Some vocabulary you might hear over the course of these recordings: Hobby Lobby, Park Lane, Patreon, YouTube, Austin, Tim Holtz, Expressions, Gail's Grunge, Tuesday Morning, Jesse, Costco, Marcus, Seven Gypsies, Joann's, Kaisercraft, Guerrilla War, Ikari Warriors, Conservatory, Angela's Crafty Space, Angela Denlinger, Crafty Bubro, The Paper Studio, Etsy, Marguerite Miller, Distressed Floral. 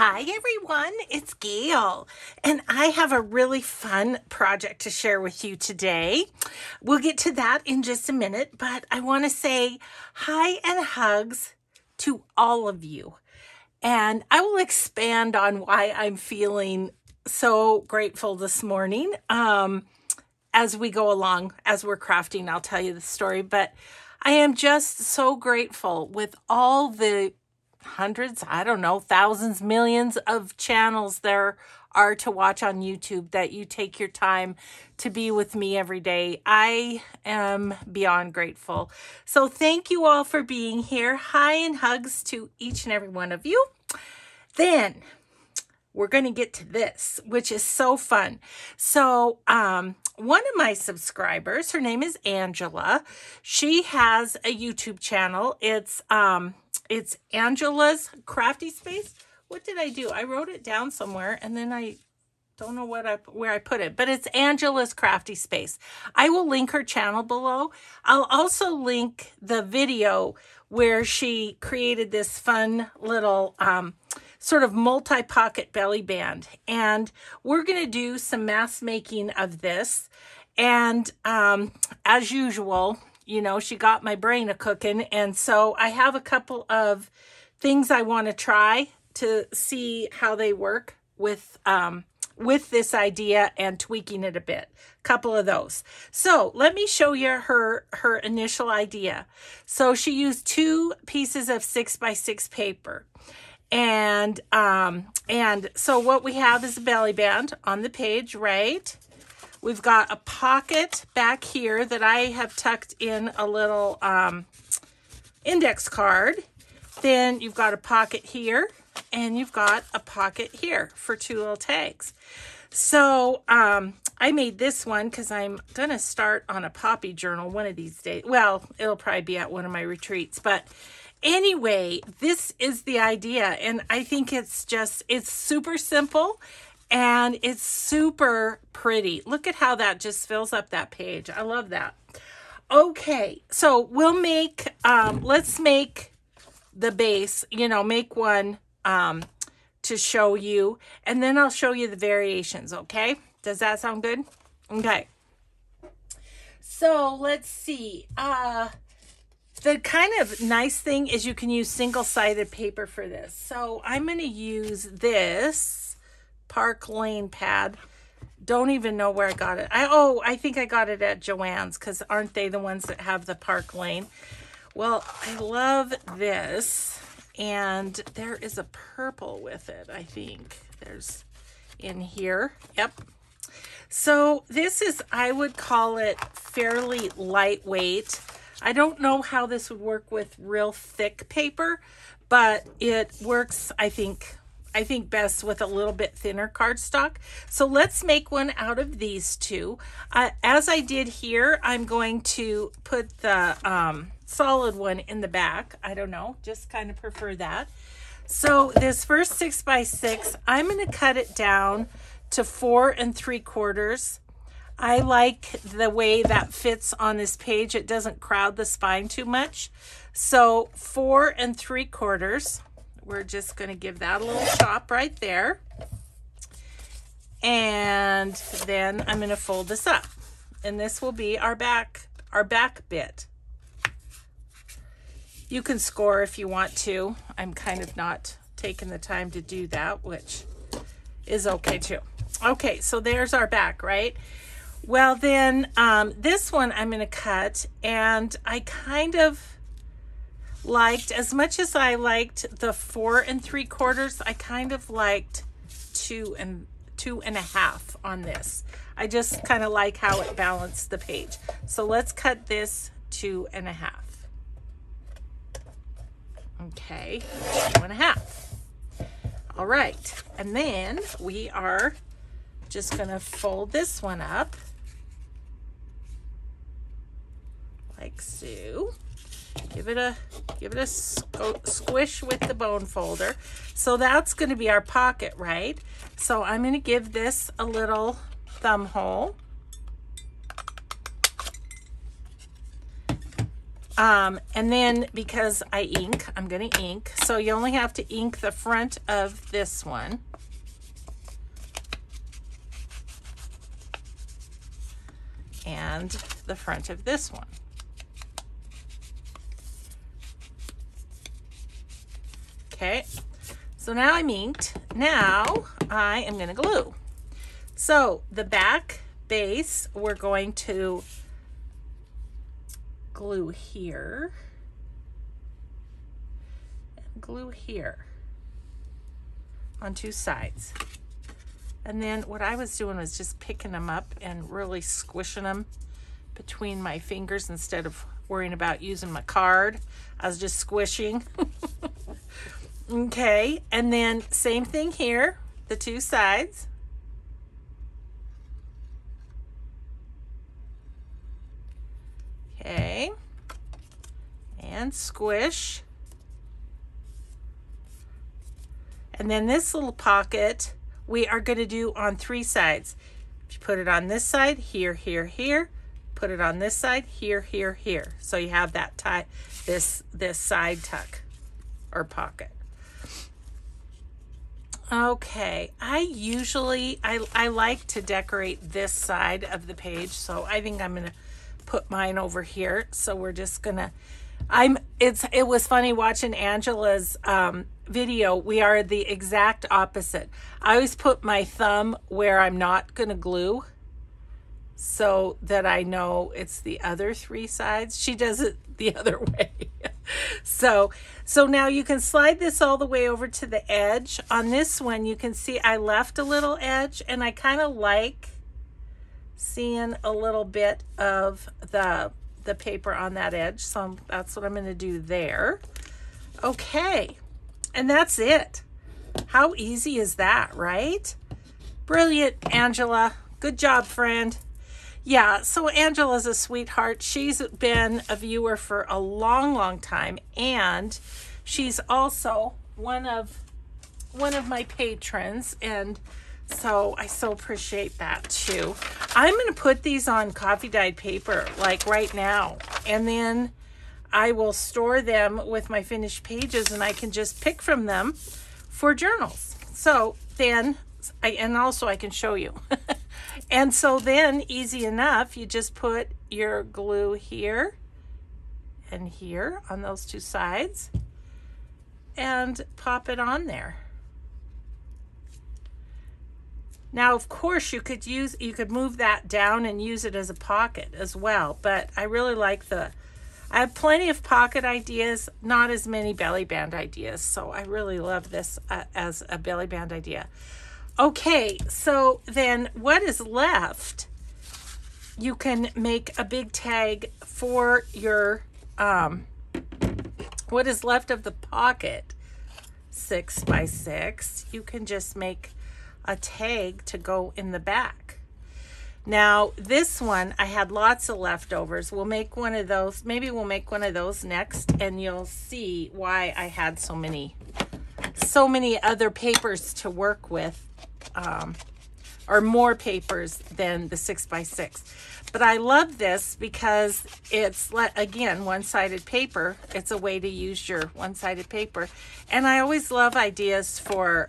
Hi everyone, it's Gail, and I have a really fun project to share with you today. We'll get to that in just a minute, but I want to say hi and hugs to all of you. And I will expand on why I'm feeling so grateful this morning as we go along, as we're crafting. I'll tell you the story, but I am just so grateful with all the hundreds, I don't know, thousands, millions of channels there are to watch on YouTube that you take your time to be with me every day. I am beyond grateful. So thank you all for being here. Hi and hugs to each and every one of you. Then we're going to get to this, which is so fun. So one of my subscribers, her name is Angela. She has a YouTube channel. It's Angela's Crafty Space. What did I do? I wrote it down somewhere, and then I don't know where I put it, but it's Angela's Crafty Space. I will link her channel below. I'll also link the video where she created this fun little sort of multi-pocket belly band, and we're going to do some mass making of this, and as usual, you know, she got my brain a-cooking, and so I have a couple of things I want to try to see how they work with this idea and tweaking it a bit. Couple of those. So let me show you her initial idea. So she used two pieces of 6x6 paper. And so what we have is a belly band on the page, right? We've got a pocket back here that I have tucked in a little index card. Then you've got a pocket here, and you've got a pocket here for two little tags. So I made this one because I'm going to start on a poppy journal one of these days. Well, it'll probably be at one of my retreats, but anyway, this is the idea, and I think it's super simple. And it's super pretty. Look at how that just fills up that page. I love that. Okay, so we'll make, let's make the base, you know, make one to show you. And then I'll show you the variations, okay? Does that sound good? Okay. So let's see. The kind of nice thing is you can use single-sided paper for this. So I'm going to use this Park Lane pad. Don't even know where I got it. I think I got it at Joann's, because aren't they the ones that have the Park Lane? Well, I love this, and there is a purple with it, I think. There's in here. Yep. So this is, I would call it fairly lightweight. I don't know how this would work with real thick paper, but it works, I think best with a little bit thinner cardstock. So let's make one out of these two. As I did here, I'm going to put the solid one in the back. I don't know, just kind of prefer that. So this first 6x6, I'm going to cut it down to 4 3/4. I like the way that fits on this page. It doesn't crowd the spine too much. So 4 3/4. We're just going to give that a little chop right there. And then I'm going to fold this up. And this will be our back bit. You can score if you want to. I'm kind of not taking the time to do that, which is okay too. Okay, so there's our back, right? Well, then this one I'm going to cut, and I kind of liked, as much as I liked the 4 3/4, I kind of liked 2 and 2 1/2 on this. I just kind of like how it balanced the page. So let's cut this 2 1/2. Okay, 2 1/2. All right, and then we are just gonna fold this one up like so. Give it a squish with the bone folder. So that's going to be our pocket, right? So I'm going to give this a little thumb hole. And then because I ink, I'm going to ink. So you only have to ink the front of this one. And the front of this one. Okay, so now I'm inked. Now I am going to glue. So the back base, we're going to glue here and glue here on two sides. And then what I was doing was just picking them up and really squishing them between my fingers instead of worrying about using my card. I was just squishing. Okay, and then same thing here, the two sides. Okay, and squish. And then this little pocket we are going to do on three sides. You put it on this side, here, here, here. Put it on this side, here, here, here. So you have that tie, this side tuck or pocket. Okay, I like to decorate this side of the page, so I think I'm gonna put mine over here. So we're just gonna, it was funny watching Angela's video. We are the exact opposite. I always put my thumb where I'm not gonna glue so that I know it's the other three sides. She does it the other way. So now you can slide this all the way over to the edge. On this one, you can see I left a little edge, and I kind of like seeing a little bit of the paper on that edge. So that's what I'm going to do there. Okay, and that's it. How easy is that, right? Brilliant, Angela. Good job, friend. Yeah, so Angela's a sweetheart. She's been a viewer for a long, long time, and she's also one of my patrons, and so I so appreciate that too. I'm going to put these on coffee dyed paper like right now, and then I will store them with my finished pages, and I can just pick from them for journals. So then, and also I can show you. And so then, easy enough, you just put your glue here and here on those two sides and pop it on there. Now, of course, you could move that down and use it as a pocket as well, but I really like I have plenty of pocket ideas, not as many belly band ideas, so I really love this as a belly band idea. Okay, so then what is left, you can make a big tag for your, what is left of the pocket, 6 by 6, you can just make a tag to go in the back. Now this one, I had lots of leftovers. We'll make one of those, maybe we'll make one of those next, and you'll see why I had so many other papers to work with, or more papers than the 6 by 6. But I love this because it's, again, one-sided paper. It's a way to use your one-sided paper. And I always love ideas for,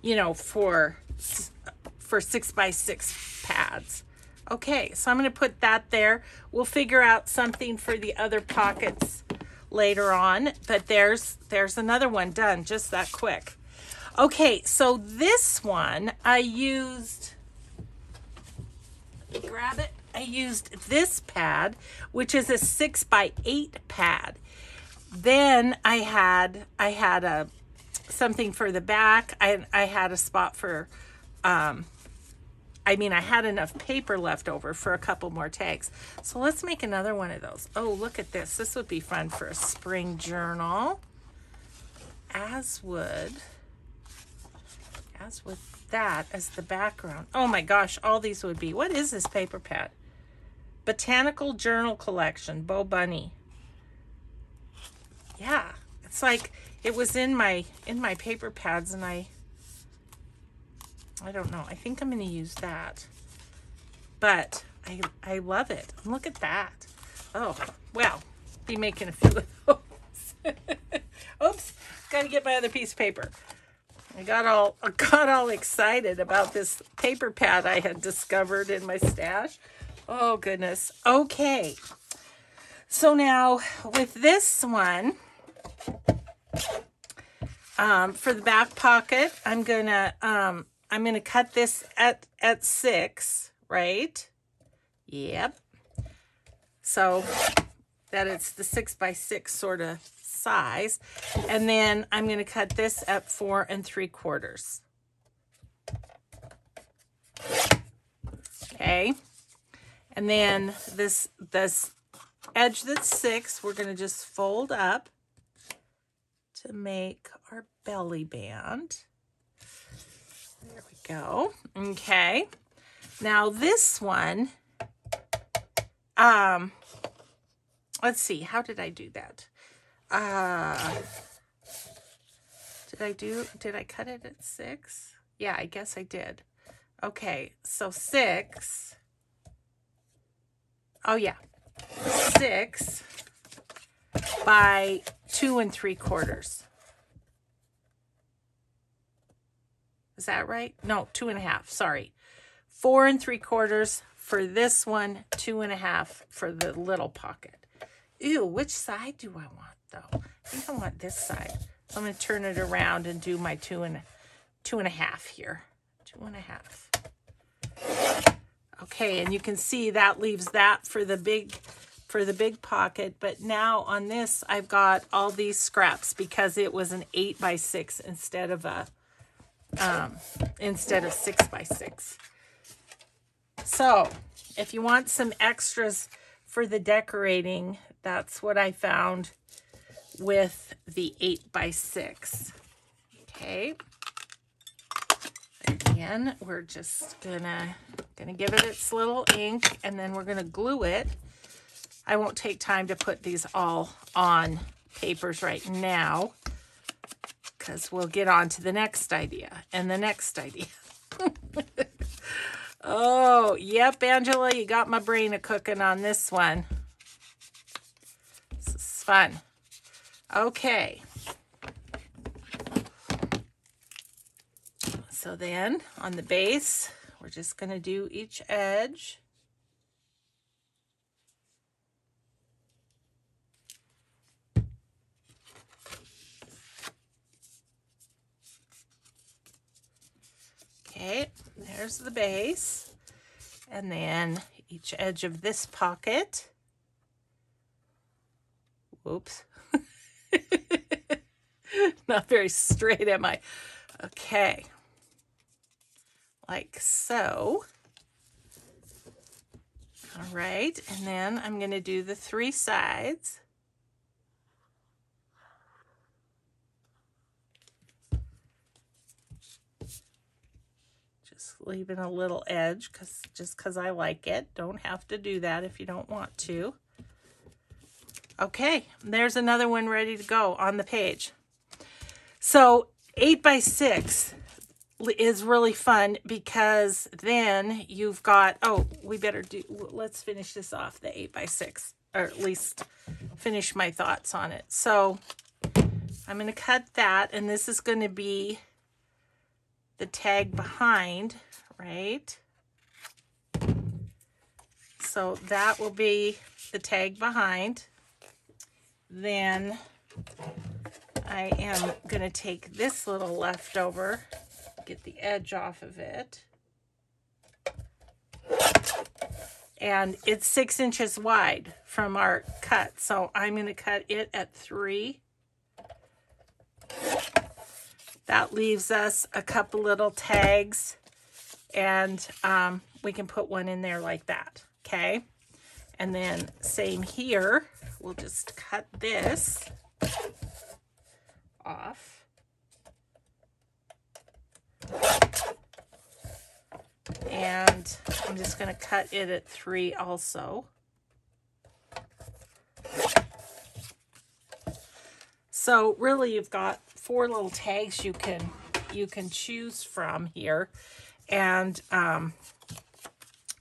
you know, for 6 by 6 pads. Okay, so I'm going to put that there. We'll figure out something for the other pockets later on, but there's another one done just that quick. Okay, so this one I used, let me grab it, I used this pad, which is a 6 by 8 pad. Then I had a something for the back. I had a spot for I had enough paper left over for a couple more tags. So let's make another one of those. Oh, look at this. This would be fun for a spring journal. As would that as the background. Oh my gosh, all these would be. What is this paper pad? Botanical Journal Collection, Bow Bunny. Yeah, it's like it was in my paper pads, and I don't know. I think I'm going to use that. But I love it. Look at that. Oh, wow. Be making a few of those. Oops. Got to get my other piece of paper. I got all excited about this paper pad I had discovered in my stash. Oh, goodness. Okay. So now with this one, for the back pocket, I'm gonna cut this at 6, right? Yep. So that it's the 6 by 6 sort of size. And then I'm gonna cut this at 4 3/4. Okay. And then this edge that's 6, we're gonna just fold up to make our belly band. There we go. Okay. Now this one, let's see, how did I do that? Did I cut it at 6? Yeah, I guess I did. Okay, so 6. Oh yeah. 6 by 2 3/4. Is that right? No, 2 1/2. Sorry. 4 3/4 for this one, 2 1/2 for the little pocket. Ew, which side do I want though? I think I want this side. So I'm gonna turn it around and do my 2 1/2 here. 2 1/2. Okay, and you can see that leaves that for the big pocket, but now on this I've got all these scraps because it was an 8 by 6 instead of a instead of 6 by 6. So if you want some extras for the decorating, that's what I found with the 8 by 6. Okay. Again, we're just gonna give it its little ink, and then we're gonna glue it. I won't take time to put these all on papers right now because we'll get on to the next idea and the next idea. Oh, yep, Angela, you got my brain a-cooking on this one. This is fun. Okay. So then on the base, we're just going to do each edge. Okay, there's the base, and then each edge of this pocket. Whoops. Not very straight, am I? Okay, like so. All right, and then I'm going to do the 3 sides. Leaving a little edge because I like it. Don't have to do that if you don't want to. Okay, there's another one ready to go on the page. So 8 by 6 is really fun because then you've got, oh, let's finish this off, the 8 by 6, or at least finish my thoughts on it. So I'm going to cut that, and this is going to be the tag behind, right? So that will be the tag behind. Then I am gonna take this little leftover, get the edge off of it. And it's 6 inches wide from our cut. So I'm gonna cut it at 3. That leaves us a couple little tags, and we can put one in there like that, okay? And then same here, we'll just cut this off. And I'm just gonna cut it at 3 also. So really you've got 4 little tags you can choose from here, and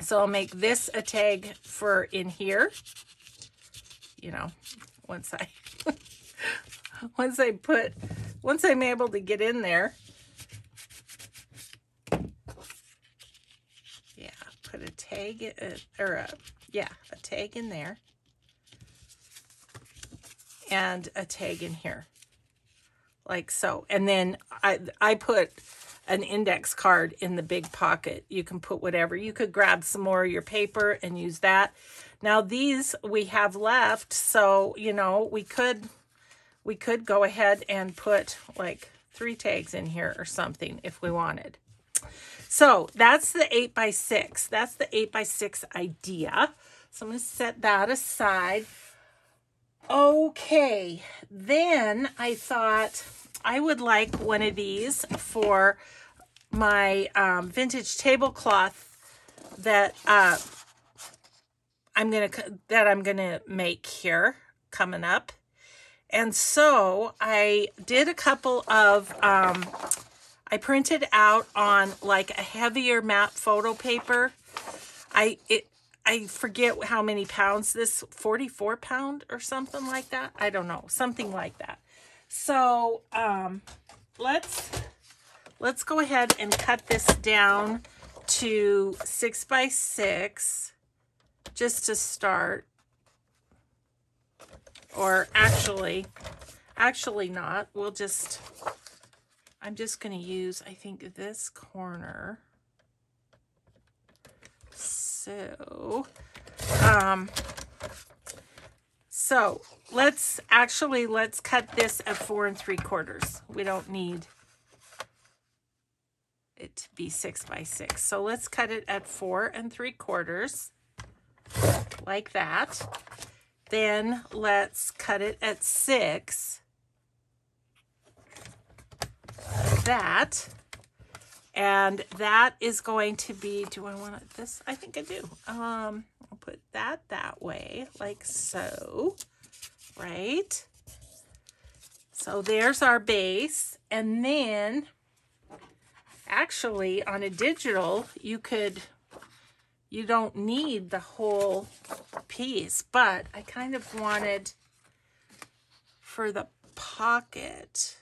So I'll make this a tag for in here, you know, once I, once I'm able to get in there. Yeah, put a tag, a tag in there and a tag in here like so. And then I put an index card in the big pocket. You can put whatever. You could grab some more of your paper and use that. Now these we have left, so you know, we could go ahead and put like 3 tags in here or something if we wanted. So that's the 8x6. That's the 8x6 idea. So I'm going to set that aside. Okay, then I thought I would like one of these for my vintage tablecloth that I'm gonna make here coming up. And so I did a couple of I printed out on like a heavier matte photo paper. I forget how many pounds this, 44 pound or something like that. I don't know, something like that. So let's go ahead and cut this down to 6x6 just to start. Or actually not. We'll just, I'm just gonna use, I think, this corner. So, let's cut this at 4 3/4. We don't need it to be 6x6. So let's cut it at 4 3/4 like that. Then let's cut it at 6 like that. And that is going to be, do I want it this? I think I do. I'll put that that way, like so, right? So there's our base. And then, actually, on a digital, you don't need the whole piece, but I kind of wanted for the pocket.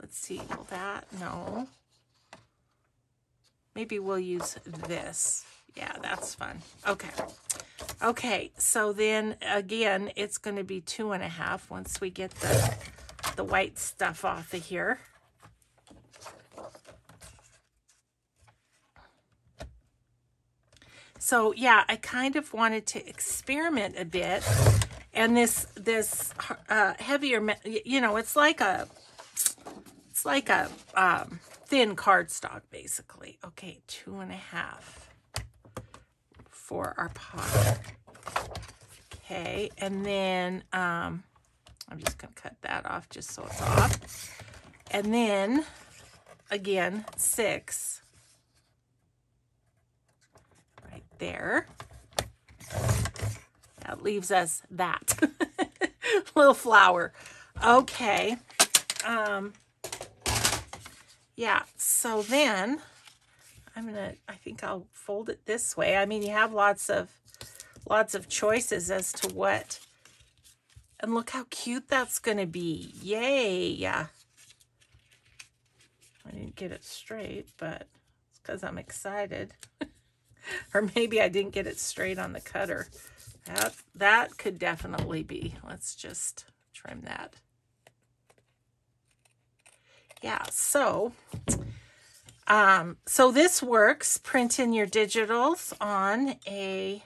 Let's see, will that, no. Maybe we'll use this. Yeah, that's fun. Okay. Okay, so then again, it's going to be 2.5 once we get the white stuff off of here. So yeah, I kind of wanted to experiment a bit. And this heavier, you know, it's like a thin cardstock, basically. Okay, 2.5 for our pot. Okay, and then I'm just gonna cut that off just so it's off. And then again, 6 right there. That leaves us that little flower. Okay. Yeah, so then I think I'll fold it this way. I mean, you have lots of choices as to what, and look how cute that's gonna be. Yay, yeah. I didn't get it straight, but it's because I'm excited. Or maybe I didn't get it straight on the cutter. That could definitely be. Let's just trim that. Yeah, so so this works. Print in your digitals on a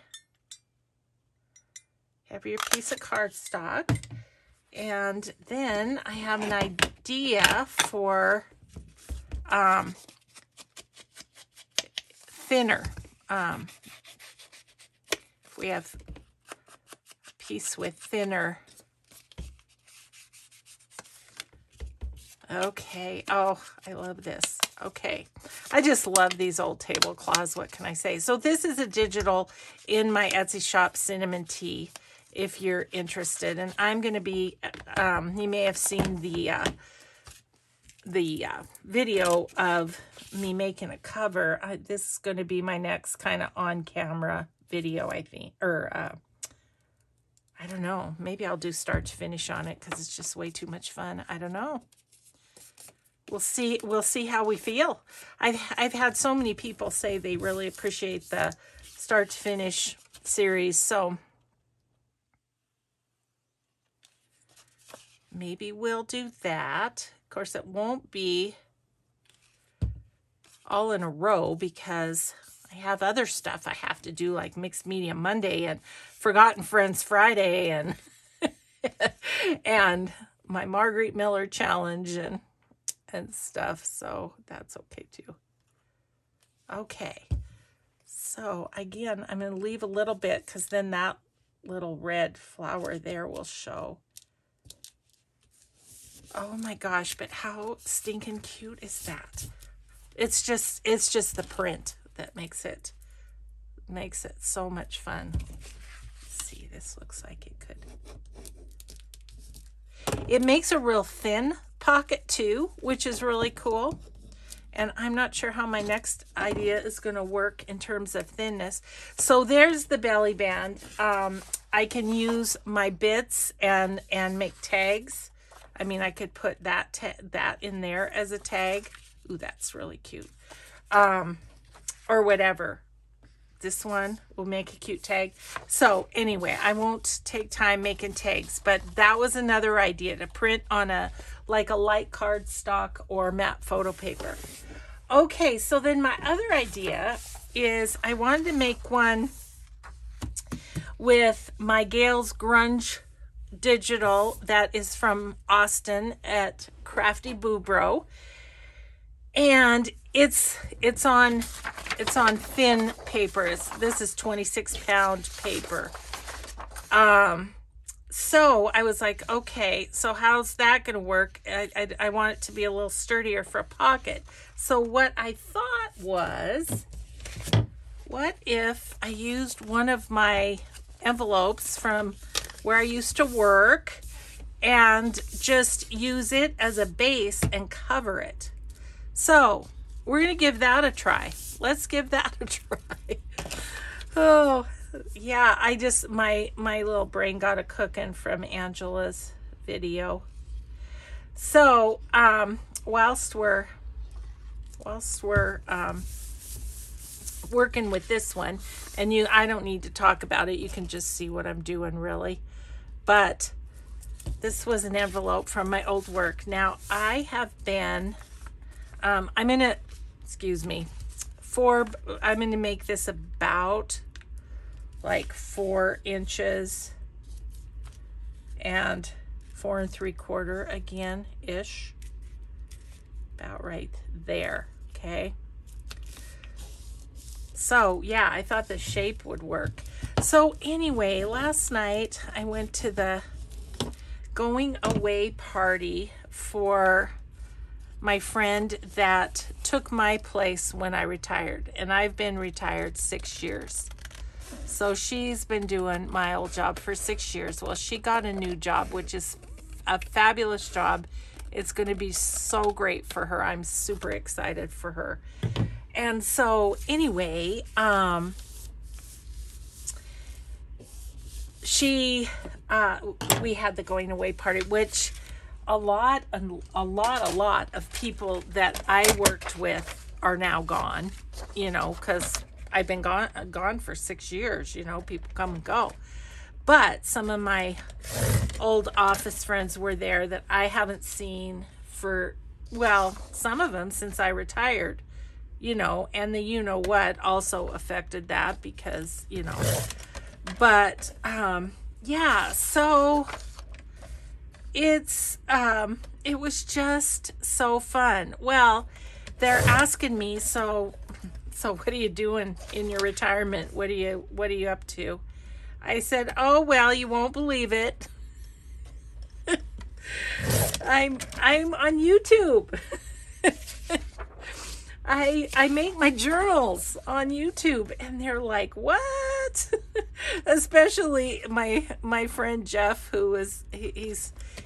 heavier piece of cardstock. And then I have an idea for thinner. If we have a piece with thinner. Okay. Oh, I love this. Okay. I just love these old tablecloths. What can I say? So this is a digital in my Etsy shop, Cinnamon Tea, if you're interested. And I'm going to be, you may have seen the video of me making a cover. This is going to be my next kind of on-camera video, I think. Or, I don't know. Maybe I'll do start to finish on it because it's just way too much fun. I don't know. We'll see. We'll see how we feel. I've had so many people say they really appreciate the start to finish series. So maybe we'll do that. Of course, it won't be all in a row because I have other stuff I have to do, like Mixed Media Monday and Forgotten Friends Friday and and my Marguerite Miller challenge and stuff. So that's okay too. Okay. So again, I'm going to leave a little bit because then that little red flower there will show. Oh my gosh, but how stinking cute is that? It's just the print that makes it so much fun. Let's see, this looks like it could. It makes a real thin pocket too, which is really cool. And I'm not sure how my next idea is going to work in terms of thinness. So there's the belly band. I can use my bits and make tags. I mean, I could put that in there as a tag. Ooh, that's really cute. Or whatever. This one will make a cute tag. So anyway, I won't take time making tags, but that was another idea to print on a light cardstock or matte photo paper. Okay, so then my other idea is I wanted to make one with my Gail's Grunge digital that is from Austin at Crafty Bubro, and it's on thin paper. This is 26-pound paper. So I was like, okay, so how's that going to work? I want it to be a little sturdier for a pocket. So what I thought was, what if I used one of my envelopes from where I used to work and just use it as a base and cover it? So we're going to give that a try. Let's give that a try. Oh, yeah, I just, my little brain got a cooking from Angela's video. So, whilst we're working with this one, and I don't need to talk about it. You can just see what I'm doing, really. But this was an envelope from my old work. Now, I have been, I'm going to make this about like 4 inches and 4 3/4 again ish, about right there. Okay, so yeah, I thought the shape would work. So anyway, last night I went to the going away party for my friend that took my place when I retired, and I've been retired 6 years. So she's been doing my old job for 6 years. Well, she got a new job, which is a fabulous job. It's going to be so great for her. I'm super excited for her. And so anyway, we had the going away party, which a lot of people that I worked with are now gone, you know, because I've been gone for 6 years, you know, people come and go. But some of my old office friends were there that I haven't seen for, well, some of them since I retired, you know, and the you-know-what also affected that because, you know, but, yeah, so it's, it was just so fun. Well, they're asking me, so what are you doing in your retirement? What are you up to? I said, oh, well, you won't believe it. I'm on YouTube. I make my journals on YouTube, and they're like, what? Especially my friend Jeff, who is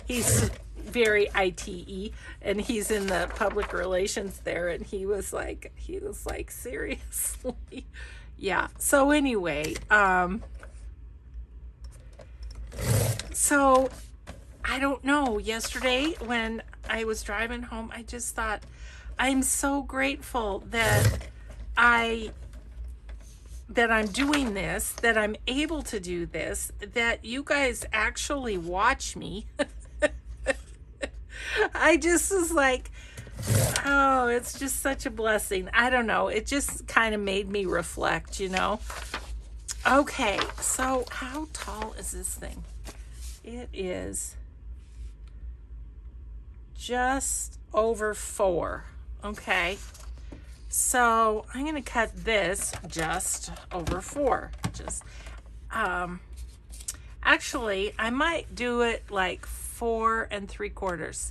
he's very ITE, and he's in the public relations there, and he was like, seriously? Yeah. So anyway, so I don't know, yesterday when I was driving home, I just thought, I'm so grateful that I'm doing this, that I'm able to do this, that you guys actually watch me. I just was like, oh, it's just such a blessing. I don't know. It just kind of made me reflect, you know. Okay, so how tall is this thing? It is just over 4. Okay, so I'm going to cut this just over 4. Just, actually, I might do it like 4 3/4.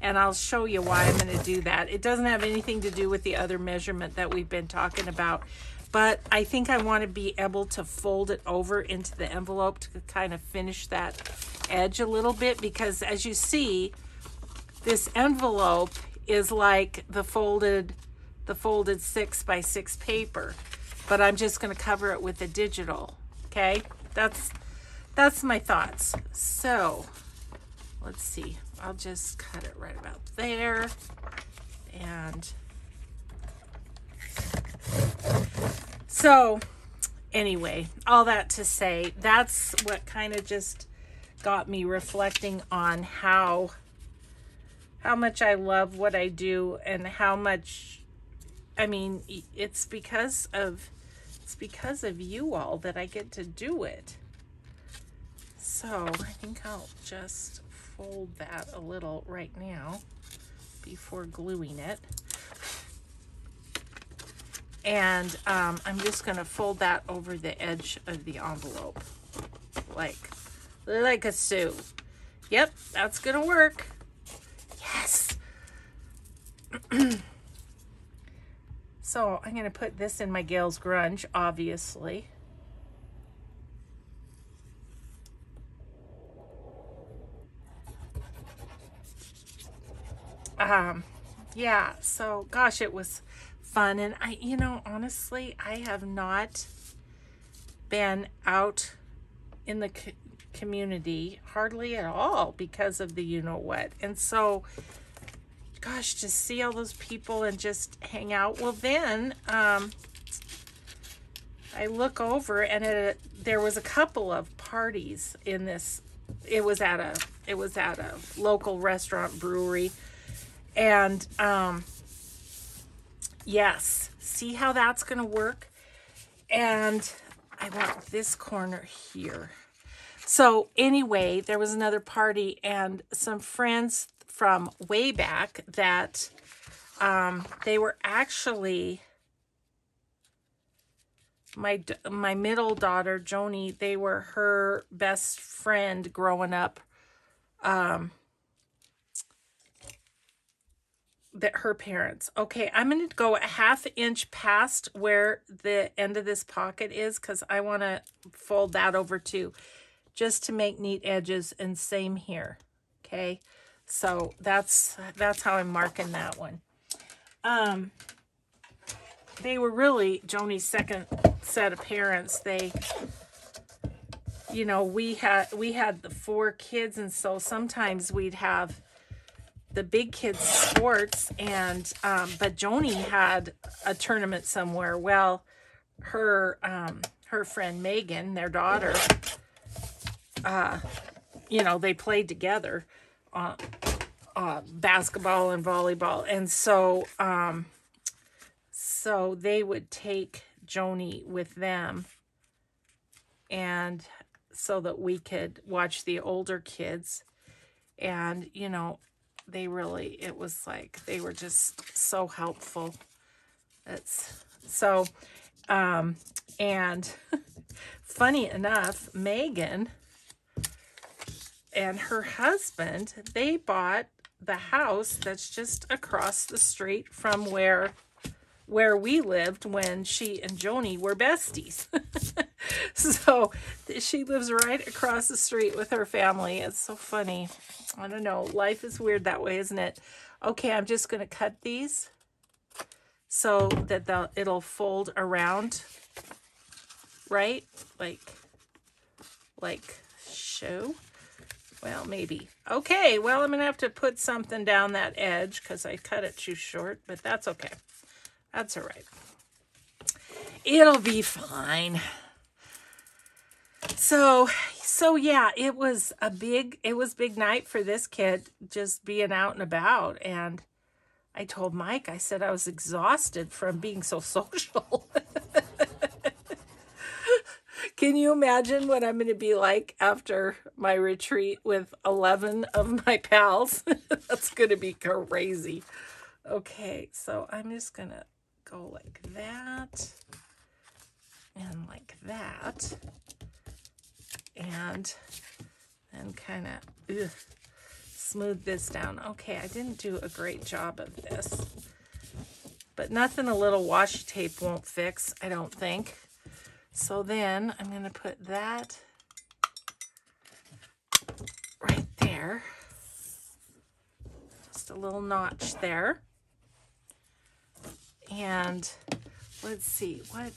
And I'll show you why I'm going to do that. It doesn't have anything to do with the other measurement that we've been talking about. But I think I want to be able to fold it over into the envelope to kind of finish that edge a little bit. Because as you see, this envelope is like the folded 6x6 paper. But I'm just going to cover it with a digital. Okay? That's my thoughts. So, let's see. I'll just cut it right about there. And so anyway, all that to say, that's what kind of just got me reflecting on how much I love what I do, and how much, I mean, it's because of you all that I get to do it. So I think I'll just fold that a little right now before gluing it. And I'm just going to fold that over the edge of the envelope, like a sew. Yep, that's going to work. Yes! So I'm going to put this in my Gail's Grunge, obviously. Yeah, so gosh, it was fun. And I, you know, honestly, I have not been out in the community hardly at all because of the, you know what. And so, gosh, just see all those people and just hang out. Well, then, I look over and there was a couple of parties in this. It was at a local restaurant brewery. And, yes, see how that's going to work. And I want this corner here. So anyway, there was another party and some friends from way back that, they were actually my middle daughter, Joni. They were her best friend growing up, that her parents. Okay, I'm going to go a half inch past where the end of this pocket is, because I want to fold that over too, just to make neat edges. And same here. Okay, so that's how I'm marking that one. They were really Joni's second set of parents. They, you know, we had the 4 kids, and so sometimes we'd have the big kids sports, and but Joni had a tournament somewhere. Well, her friend Megan, their daughter, you know, they played together, basketball and volleyball. And so so they would take Joni with them, and so that we could watch the older kids. And you know, they really, it was like, they were just so helpful. That's so, and funny enough, Megan and her husband, they bought the house that's just across the street from where we lived when she and Joni were besties. So she lives right across the street with her family. It's so funny. I don't know. Life is weird that way, isn't it? Okay, I'm just going to cut these so that it'll fold around, right? Like show. Well, maybe. Okay, well, I'm going to have to put something down that edge because I cut it too short, but that's okay. That's all right. It'll be fine. So yeah, it was a big night for this kid, just being out and about. And I told Mike, I said I was exhausted from being so social. Can you imagine what I'm going to be like after my retreat with 11 of my pals? That's going to be crazy. Okay, so I'm just going to go like that and like that. And then kind of smooth this down. Okay, I didn't do a great job of this. But nothing a little washi tape won't fix, I don't think. So then I'm going to put that right there. Just a little notch there. And let's see, what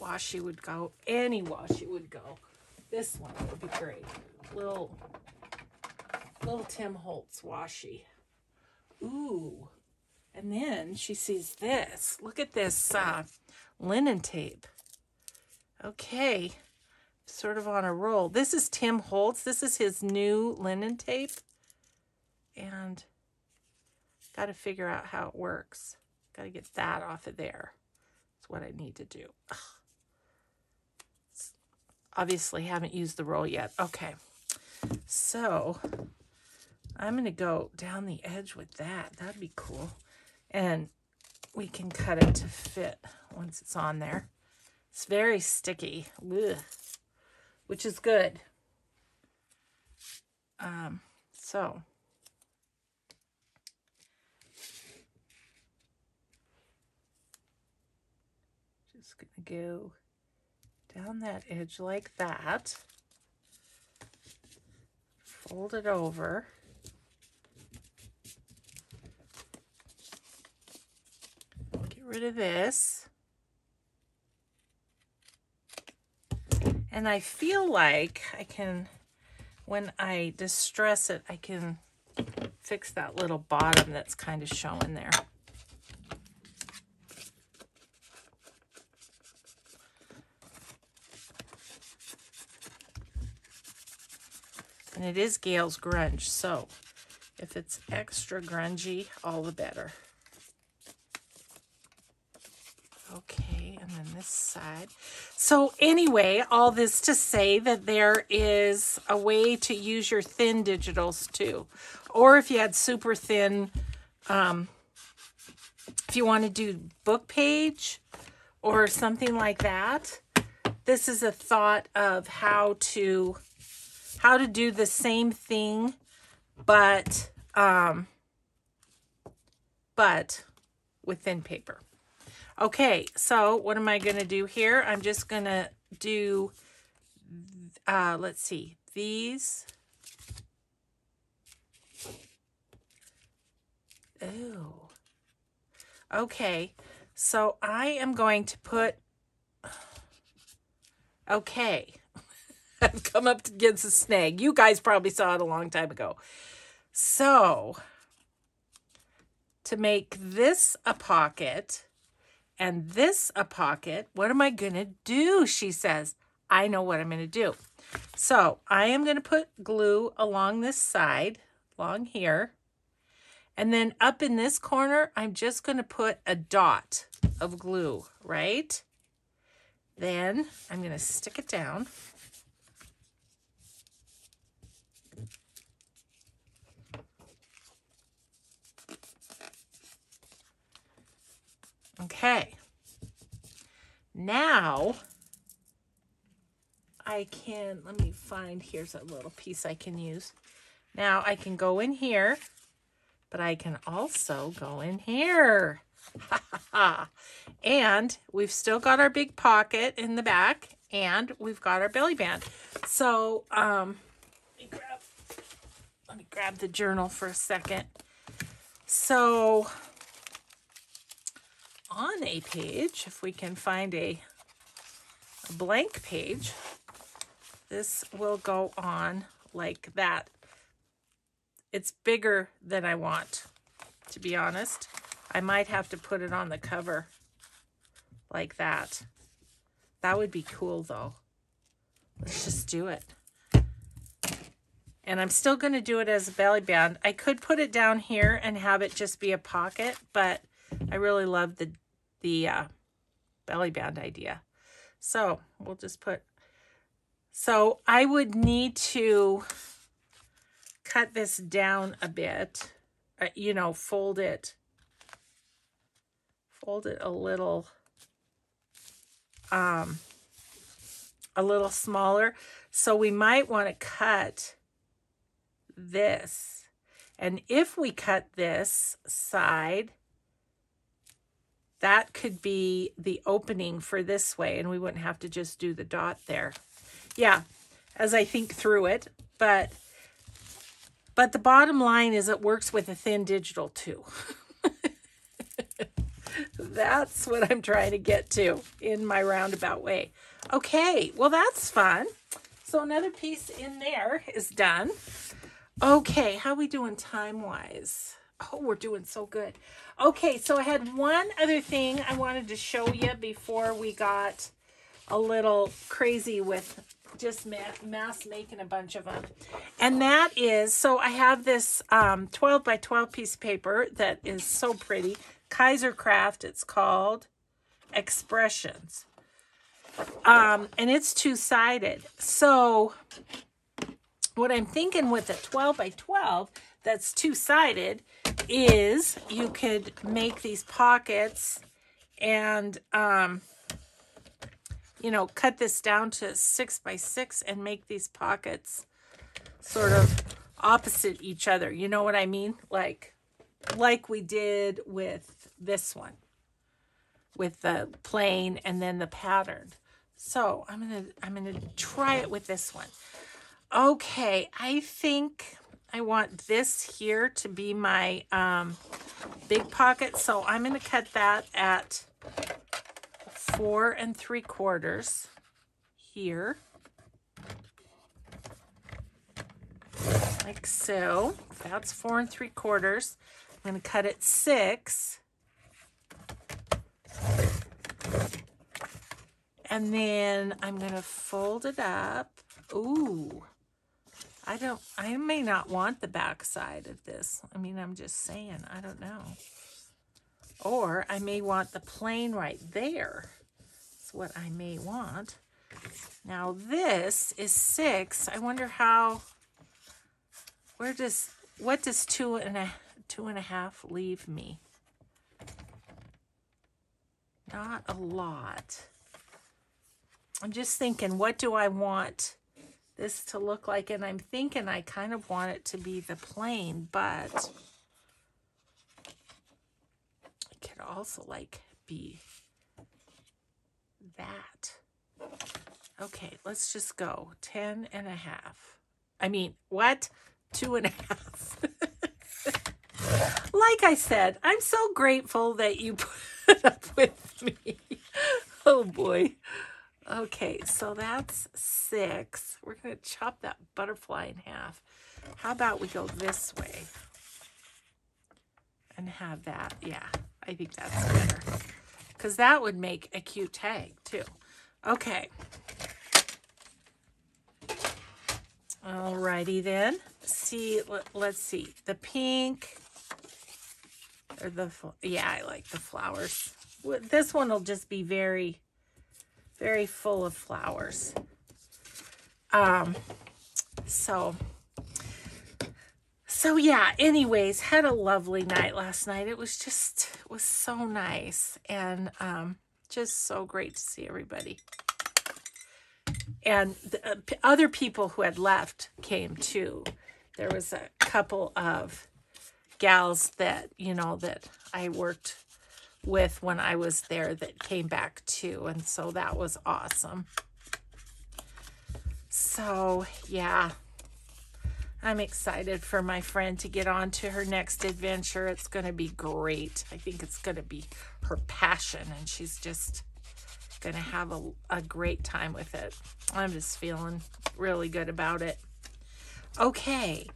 washi would go? Any washi would go. This one would be great. Little Tim Holtz washi. Ooh. And then she sees this. Look at this linen tape. Okay, sort of on a roll. This is Tim Holtz. This is his new linen tape. And got to figure out how it works. Got to get that off of there. That's what I need to do. Ugh. Obviously, haven't used the roll yet. Okay, so I'm going to go down the edge with that. That'd be cool. And we can cut it to fit once it's on there. It's very sticky, ugh, which is good. So just gonna go down that edge like that, fold it over. Get rid of this. And I feel like I can, when I distress it, I can fix that little bottom that's kind of showing there. And it is Gail's Grunge, so if it's extra grungy, all the better. Okay, and then this side. So anyway, all this to say that there is a way to use your thin digitals too. Or if you had super thin, if you want to do book page or something like that, this is a thought of how to do the same thing, but with thin paper. Okay, so what am I going to do here? I'm just going to do, let's see, these. Oh, okay. So I am going to put, okay, I've come up against a snag. You guys probably saw it a long time ago. So to make this a pocket, and this a pocket, what am I going to do? She says, I know what I'm going to do. So I am going to put glue along this side, along here. And then up in this corner, I'm just going to put a dot of glue, right? Then I'm going to stick it down. Okay, now I can, let me find, here's a little piece I can use. Now I can go in here, but I can also go in here. And we've still got our big pocket in the back, and we've got our belly band. So let me grab the journal for a second. So on a page, if we can find a blank page, this will go on like that. It's bigger than I want, to be honest. I might have to put it on the cover like that. That would be cool though. Let's just do it. And I'm still going to do it as a belly band. I could put it down here and have it just be a pocket, but I really love the belly band idea. So we'll just put, so I would need to cut this down a bit, you know, fold it a little smaller. So we might want to cut this. And if we cut this side, that could be the opening for this way, and we wouldn't have to just do the dot there. Yeah, as I think through it, but the bottom line is it works with a thin digital too. That's what I'm trying to get to in my roundabout way. Okay, well, that's fun. So another piece in there is done. Okay, how are we doing time-wise? Oh, we're doing so good. Okay, so I had one other thing I wanted to show you before we got a little crazy with just mass making a bunch of them. And that is, so I have this 12 by 12 piece of paper that is so pretty. Kaisercraft, it's called Expressions. And it's two-sided. So what I'm thinking with a 12 by 12 that's two-sided is you could make these pockets and, you know, cut this down to 6 by 6 and make these pockets sort of opposite each other. You know what I mean? Like we did with this one, with the plain and then the pattern. So I'm gonna try it with this one. Okay, I think I want this here to be my big pocket, so I'm gonna cut that at 4 3/4 here, like so. That's 4 3/4. I'm going to cut it 6. And then I'm going to fold it up. Ooh, I may not want the back side of this. I mean, I'm just saying, I don't know. Or I may want the plain right there. That's what I may want. Now this is 6. I wonder how, what does 2 and a half leave me? Not a lot. I'm just thinking, what do I want this to look like? And I'm thinking I kind of want it to be the plain, but it could also like be that. Okay, let's just go 10 and a half. I mean, what? 2 and a half. Like I said, I'm so grateful that you put up with me. Oh boy. Okay, so that's 6. We're going to chop that butterfly in half. How about we go this way and have that? Yeah, I think that's better because that would make a cute tag too. Okay. Alrighty then. See, let's see. The pink or the, yeah, I like the flowers. This one will just be very, very full of flowers. So yeah, anyways, had a lovely night last night. It was so nice and just so great to see everybody. And the, other people who had left came too. There was a couple of gals that, you know, that I worked with when I was there that came back too. And so that was awesome. So yeah, I'm excited for my friend to get on to her next adventure. It's going to be great. I think it's going to be her passion, and she's just going to have a great time with it. I'm just feeling really good about it. Okay,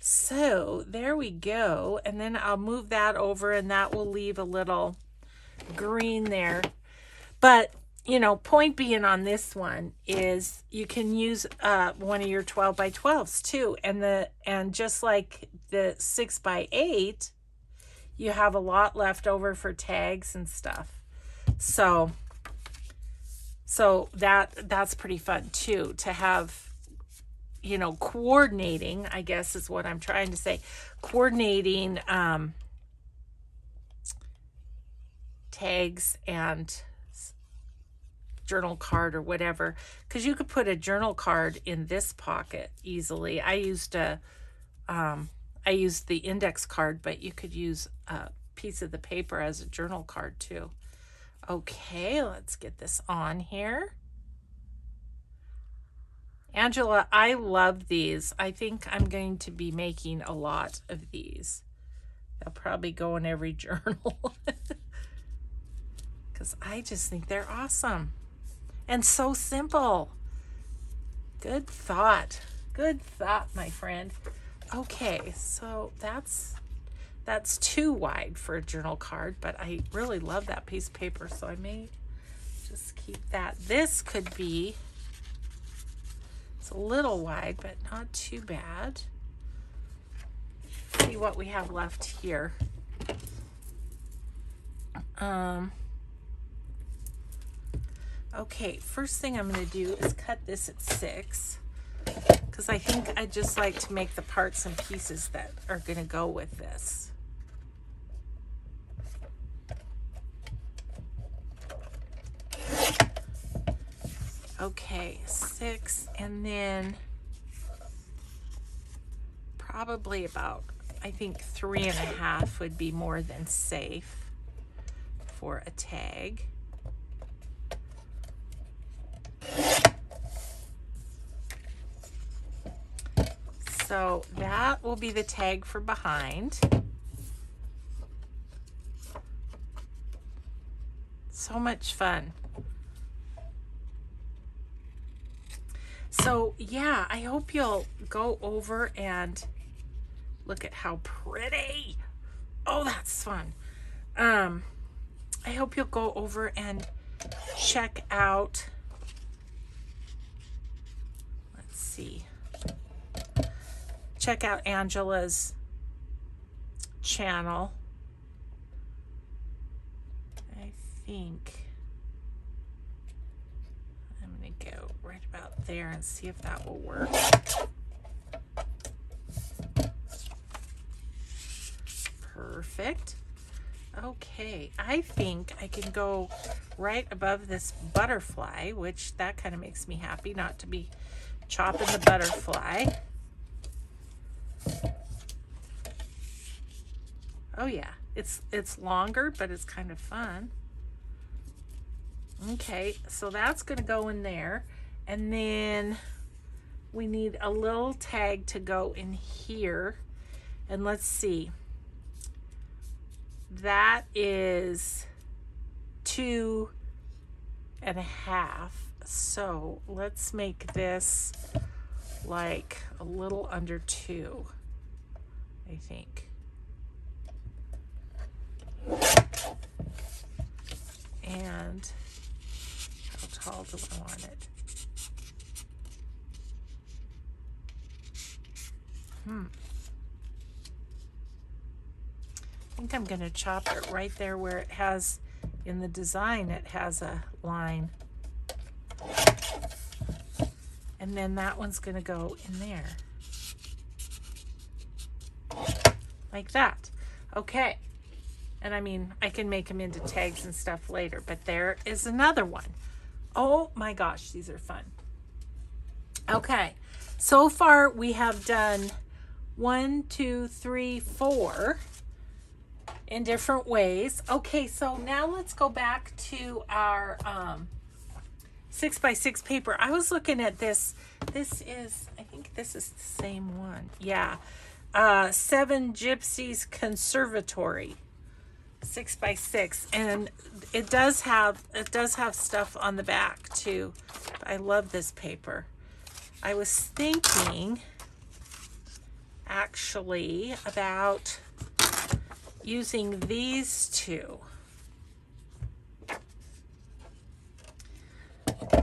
so there we go. And then I'll move that over, and that will leave a little green there. But you know, point being on this one is you can use one of your 12x12s too, and just like the 6x8, you have a lot left over for tags and stuff. So that's pretty fun too, to have, you know, coordinating, I guess is what I'm trying to say, coordinating tags and journal card or whatever, because you could put a journal card in this pocket easily. I used I used the index card, but you could use a piece of the paper as a journal card too. Okay, let's get this on here. Angela, I love these. I think I'm going to be making a lot of these. They'll probably go in every journal because I just think they're awesome. And so simple. Good thought. Good thought, my friend. Okay, so that's too wide for a journal card, but I really love that piece of paper, so I may just keep that. This could be, it's a little wide, but not too bad. See what we have left here. Okay, first thing I'm gonna do is cut this at 6, because I think I'd just like to make the parts and pieces that are gonna go with this. Okay, 6, and then probably about, I think 3.5 would be more than safe for a tag. So that will be the tag for behind. So much fun. So yeah, I hope you'll go over and look at how pretty. Oh, that's fun. I hope you'll go over and check out. Let's see. Check out Angela's channel. I think I'm gonna go right about there and see if that will work. Perfect. Okay, I think I can go right above this butterfly, which that kind of makes me happy not to be chopping the butterfly. Oh yeah, it's longer, but it's kind of fun. Okay, so that's gonna go in there. And then we need a little tag to go in here. And let's see, that is 2.5. So let's make this like a little under 2, I think. And how tall do I want it? I think I'm going to chop it right there where it has, in the design, it has a line. And then that one's going to go in there. Like that. Okay. And I mean, I can make them into tags and stuff later, but there is another one. Oh my gosh, these are fun. Okay, so far we have done 1, 2, 3, 4 in different ways. Okay, so now let's go back to our 6x6 paper. I was looking at this. This is, I think this is the same one. Yeah. Seven Gypsies Conservatory 6x6, and it does have stuff on the back too. I love this paper. I was thinking actually about using these two.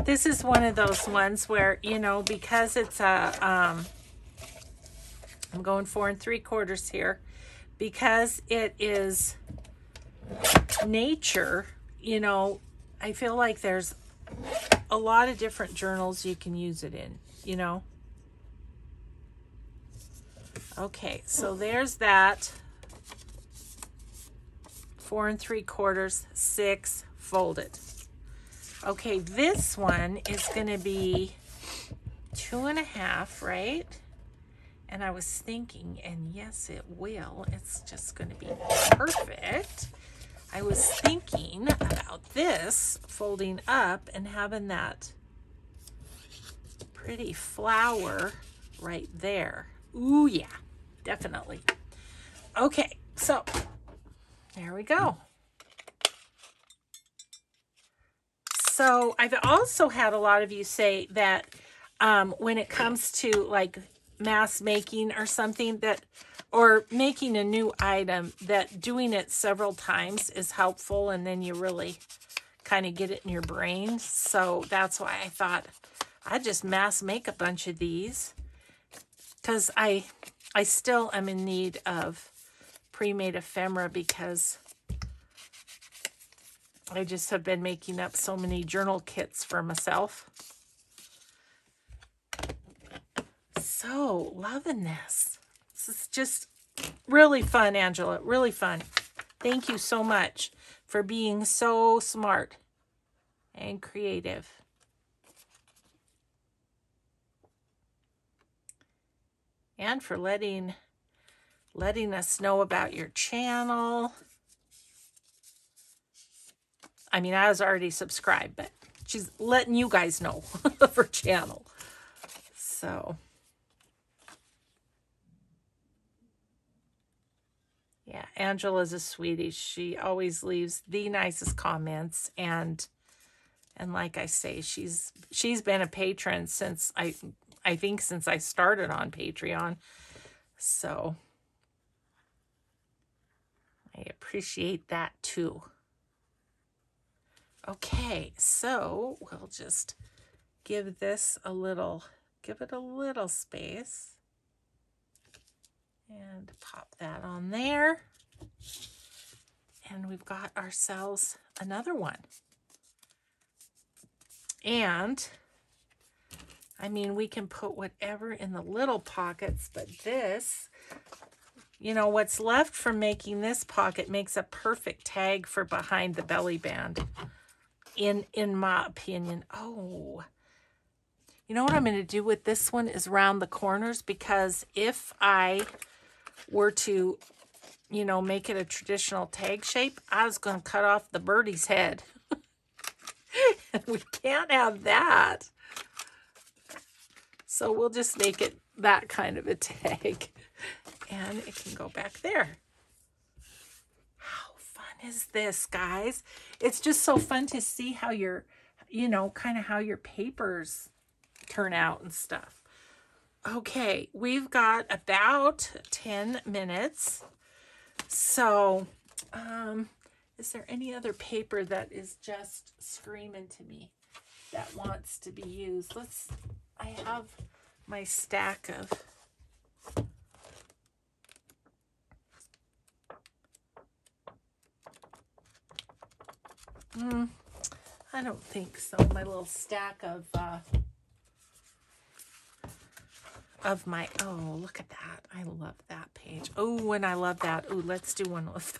This is one of those ones where, you know, because it's a I'm going 4 3/4 here, because it is nature, you know, I feel like there's a lot of different journals you can use it in, you know. Okay, so there's that 4 3/4, 6 folded. Okay, this one is gonna be 2.5, right? And I was thinking, and yes, it will. It's just going to be perfect. I was thinking about this folding up and having that pretty flower right there. Ooh, yeah, definitely. Okay, so there we go. So I've also had a lot of you say that when it comes to like mass making or something, that, or making a new item, that doing it several times is helpful, and then you really kind of get it in your brain. So that's why I thought I'd just mass make a bunch of these, because I still am in need of pre-made ephemera, because I just have been making up so many journal kits for myself. So loving this. This is just really fun, Angela, really fun. Thank you so much for being so smart and creative. And for letting us know about your channel. I mean, I was already subscribed, but she's letting you guys know of her channel. So yeah, Angela's a sweetie. She always leaves the nicest comments, and like I say, she's been a patron since I think since I started on Patreon. So I appreciate that too. Okay, so we'll just give this a little, give it a little space. And pop that on there. And we've got ourselves another one. And, I mean, we can put whatever in the little pockets, but this, you know, what's left from making this pocket makes a perfect tag for behind the belly band, in my opinion. Oh, you know what I'm going to do with this one is round the corners, because if I were to, you know, make it a traditional tag shape, I was going to cut off the birdie's head. And we can't have that. So we'll just make it that kind of a tag. And it can go back there. How fun is this, guys? It's just so fun to see how your, you know, kind of how your papers turn out and stuff. Okay, we've got about 10 minutes. So, is there any other paper that is just screaming to me that wants to be used? Let's, I have my stack of, I don't think so. My little stack of my, oh, look at that. I love that page. Oh, and I love that. Oh, let's do one of those.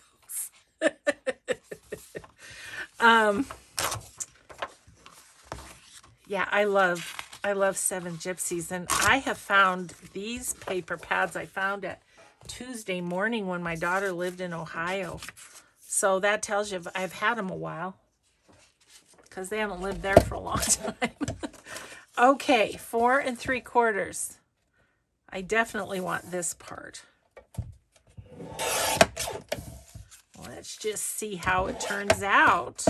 Yeah, I love Seven Gypsies, and I have found these paper pads. I found at Tuesday Morning when my daughter lived in Ohio. So that tells you I've had them a while, because they haven't lived there for a long time. Okay, 4 3/4. I definitely want this part. Let's just see how it turns out.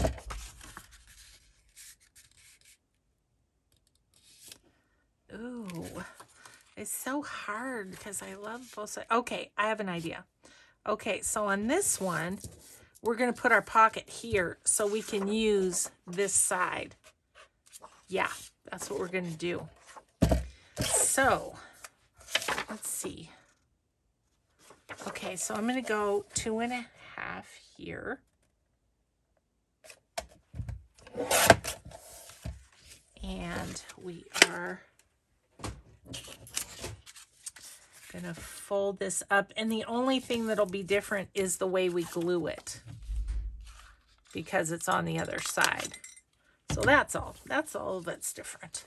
Ooh, it's so hard because I love both sides. Okay, I have an idea. Okay, so on this one, we're going to put our pocket here so we can use this side. Yeah, that's what we're going to do. So, let's see. Okay, so I'm going to go 2.5 here. And we are going to fold this up. And the only thing that'll be different is the way we glue it, because it's on the other side. So that's all. That's all that's different.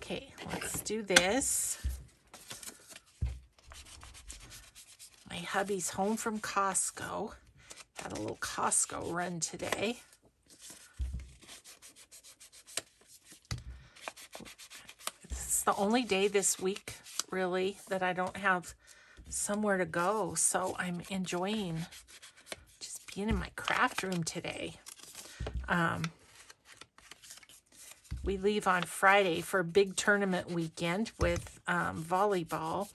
Okay, let's do this. My hubby's home from Costco. Had a little Costco run today. It's the only day this week, really, that I don't have somewhere to go. So I'm enjoying just being in my craft room today. We leave on Friday for a big tournament weekend with volleyball.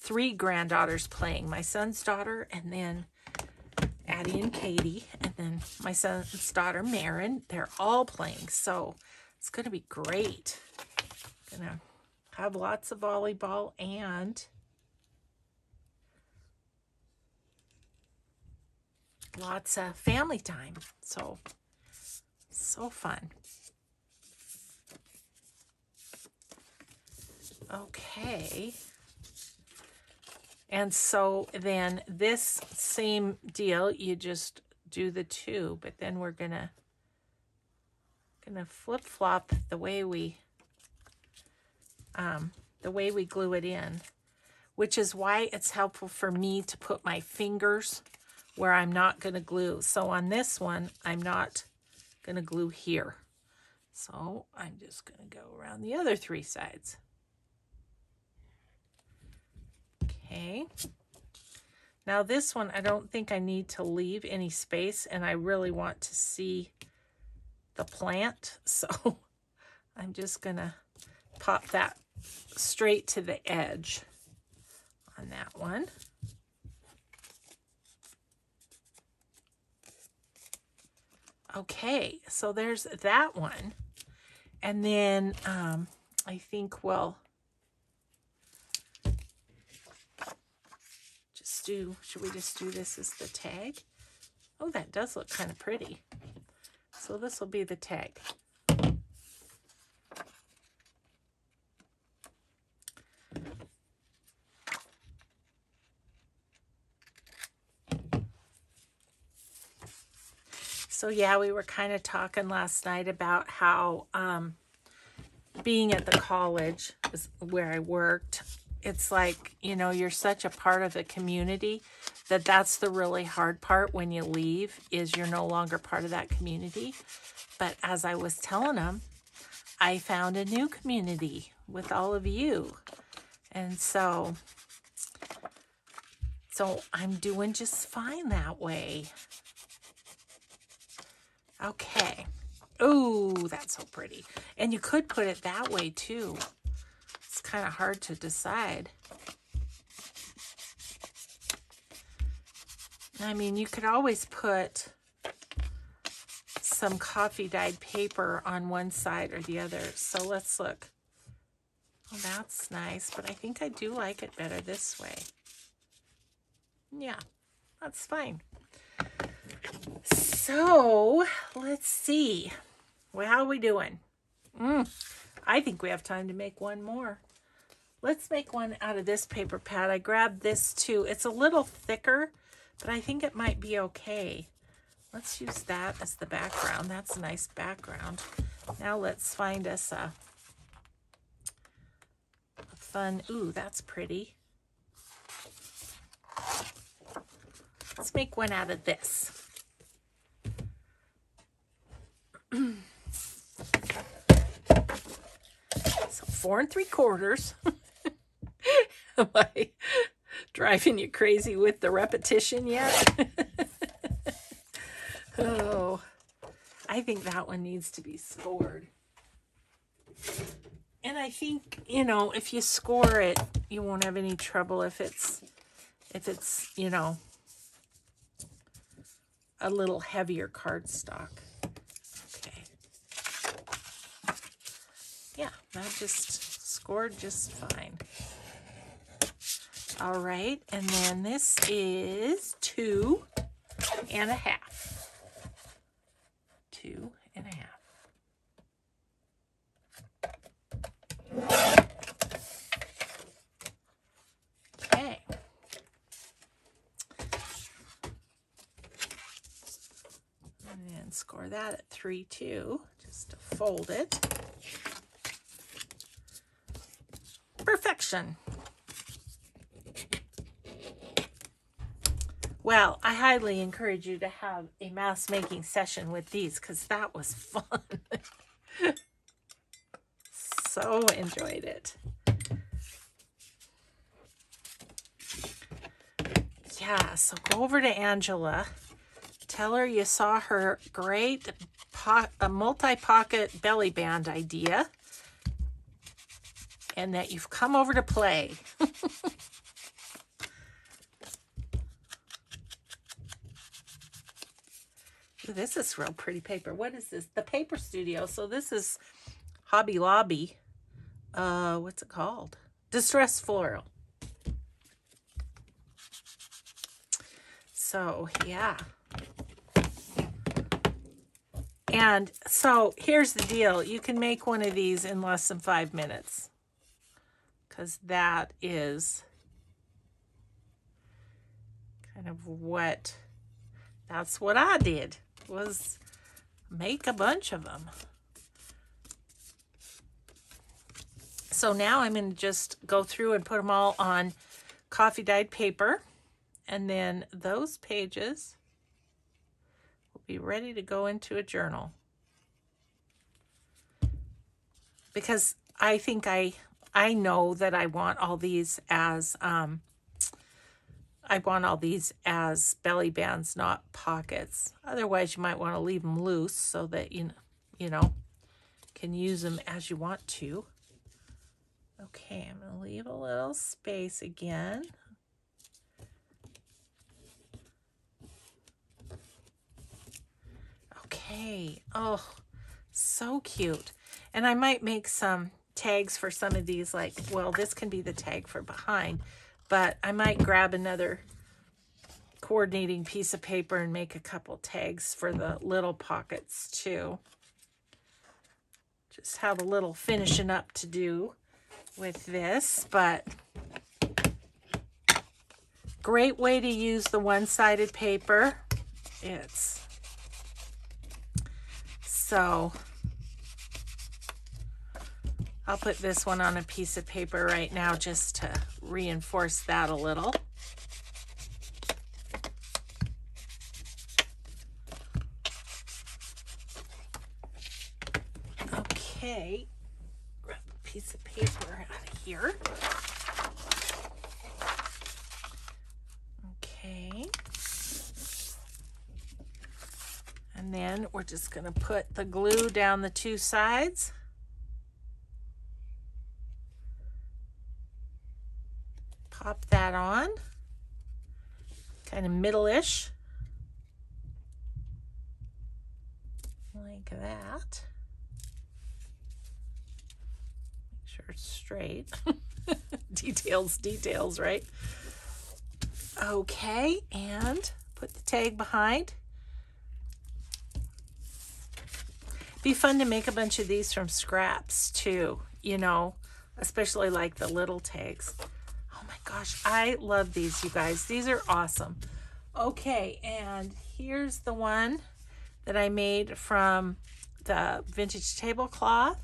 3 granddaughters playing, my son's daughter, and then Addie and Katie, and then my son's daughter, Marin. They're all playing, so it's going to be great. Gonna have lots of volleyball and lots of family time, so fun. Okay. And so then this same deal, you just do the two, but then we're gonna flip-flop the way we glue it in, which is why it's helpful for me to put my fingers where I'm not gonna glue. So on this one, I'm not gonna glue here. So I'm just gonna go around the other 3 sides. Okay, now this one, I don't think I need to leave any space, and I really want to see the plant, so I'm just gonna pop that straight to the edge on that one. Okay, so there's that one, and then I think we'll should we just do this as the tag? Oh, that does look kind of pretty. So this will be the tag. So yeah, we were kind of talking last night about how being at the college is where I worked, it's like, you know, you're such a part of the community that that's the really hard part when you leave, is you're no longer part of that community. But as I was telling them, I found a new community with all of you. And so I'm doing just fine that way. Okay. Ooh, that's so pretty. And you could put it that way too. It's kind of hard to decide. I mean, you could always put some coffee dyed paper on one side or the other. So let's look. Well, that's nice, but I think I do like it better this way. Yeah, that's fine. So let's see. Well, how are we doing? I think we have time to make one more. Let's make one out of this paper pad. I grabbed this too. It's a little thicker, but I think it might be okay. Let's use that as the background. That's a nice background. Now let's find us a fun, ooh, that's pretty. Let's make one out of this. So 4 3/4. Am I driving you crazy with the repetition yet? Oh, I think that one needs to be scored. And I think, you know, if you score it, you won't have any trouble if it's, you know, a little heavier cardstock. Okay. Yeah, that just scored just fine. All right, and then this is 2 1/2. 2 1/2. Okay. And then score that at 3 2, just to fold it. Perfection. Well, I highly encourage you to have a mask making session with these, because that was fun. So enjoyed it. Yeah, so go over to Angela. Tell her you saw her great multi-pocket belly band idea and that you've come over to play. This is real pretty paper. What is this? The Paper Studio. So this is Hobby Lobby. What's it called? Distressed Floral. So, yeah. And so here's the deal. You can make one of these in less than 5 minutes, because that is kind of what, that's what I did. Was make a bunch of them. So now I'm going to just go through and put them all on coffee dyed paper, and then those pages will be ready to go into a journal, because I think I know that I want all these as belly bands, not pockets. Otherwise, you might want to leave them loose so that you know, can use them as you want to. Okay, I'm gonna leave a little space again. Okay, oh, so cute. And I might make some tags for some of these, like, well, this can be the tag for behind. But I might grab another coordinating piece of paper and make a couple tags for the little pockets too. Just have a little finishing up to do with this, but great way to use the one-sided paper. It's so, I'll put this one on a piece of paper right now just to reinforce that a little. Okay, grab a piece of paper out of here. Okay. And then we're just gonna put the glue down the two sides. Pop that on, kind of middle-ish, like that. Make sure it's straight. details, right? Okay, and put the tag behind. Be fun to make a bunch of these from scraps too, you know, especially like the little tags. Oh my gosh, I love these, you guys. These are awesome. Okay, and here's the one that I made from the vintage tablecloth.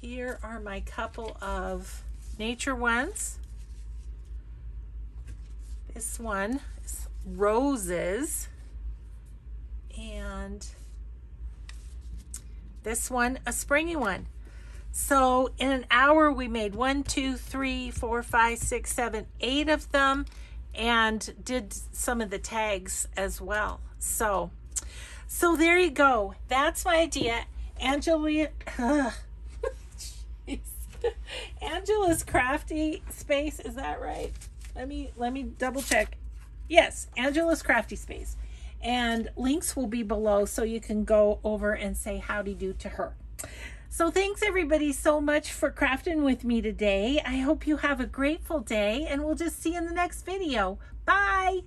Here are my couple of nature ones. This one is roses, and this one a springy one. So in an hour we made 1, 2, 3, 4, 5, 6, 7, 8 of them, and did some of the tags as well. So there you go. That's my idea. Angela's Crafty Space, is that right? Let me double check. Yes, Angela's Crafty Space. And links will be below, so you can go over and say howdy do to her. So thanks everybody so much for crafting with me today. I hope you have a grateful day, and we'll just see you in the next video. Bye.